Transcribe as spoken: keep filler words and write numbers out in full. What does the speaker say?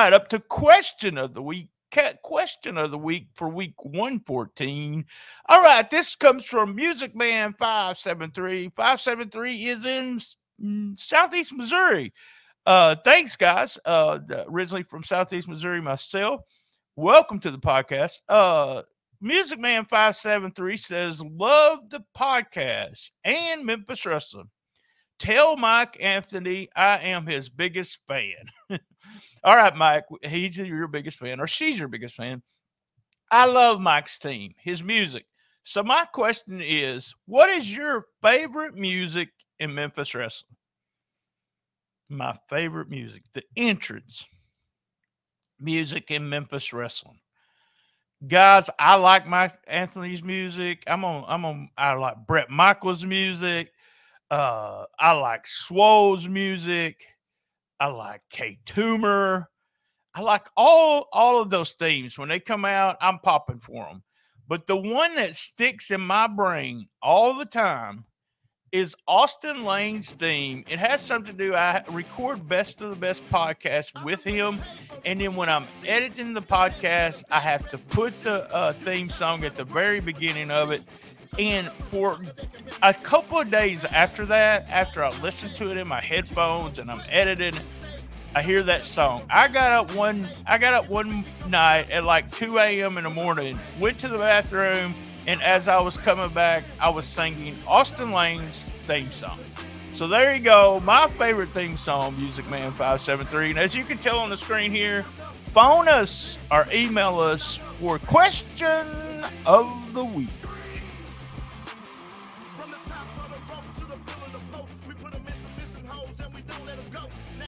right up to question of the week. Question of the week for week one fourteen. All right, this comes from Music Man five seven three. five seven three is in Southeast Missouri. Uh, thanks, guys. Uh, originally from Southeast Missouri myself. Welcome to the podcast. Uh, Music Man five seven three says, love the podcast and Memphis Wrestling. Tell Mike Anthony I am his biggest fan. All right, Mike, he's your biggest fan, or she's your biggest fan. I love Mike's team, his music. So my question is, what is your favorite music in Memphis Wrestling? My favorite music, the entrance music in Memphis Wrestling. Guys, I like Mike Anthony's music. I'm on, I'm on, I like Brett Michael's music. Uh, I like Swole's music. I like K Toomer. I like all, all of those themes. When they come out, I'm popping for them. But the one that sticks in my brain all the time is Austin Lane's theme. It has something to do. I record Best of the Best podcast with him. And then when I'm editing the podcast, I have to put the uh, theme song at the very beginning of it. And for a couple of days after that, after I listened to it in my headphones and I'm editing, I hear that song. I got up one, I got up one night at like two A M in the morning, went to the bathroom, and as I was coming back, I was singing Austin Lane's theme song. So there you go, my favorite theme song, Music Man five seven three. And as you can tell on the screen here, phone us or email us for question of the week.